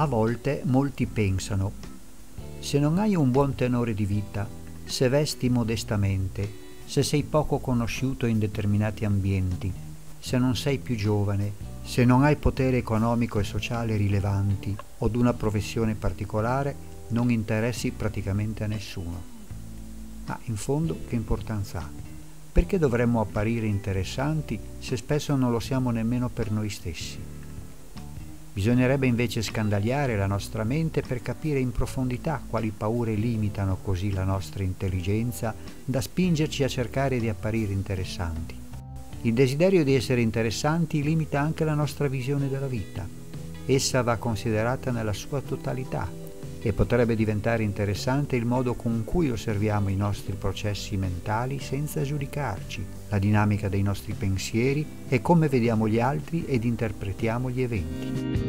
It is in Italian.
A volte molti pensano: se non hai un buon tenore di vita, se vesti modestamente, se sei poco conosciuto in determinati ambienti, se non sei più giovane, se non hai potere economico e sociale rilevanti o d'una professione particolare, non interessi praticamente a nessuno. Ma in fondo che importanza ha? Perché dovremmo apparire interessanti se spesso non lo siamo nemmeno per noi stessi? Bisognerebbe invece scandagliare la nostra mente per capire in profondità quali paure limitano così la nostra intelligenza da spingerci a cercare di apparire interessanti. Il desiderio di essere interessanti limita anche la nostra visione della vita. Essa va considerata nella sua totalità e potrebbe diventare interessante il modo con cui osserviamo i nostri processi mentali senza giudicarci, la dinamica dei nostri pensieri e come vediamo gli altri ed interpretiamo gli eventi.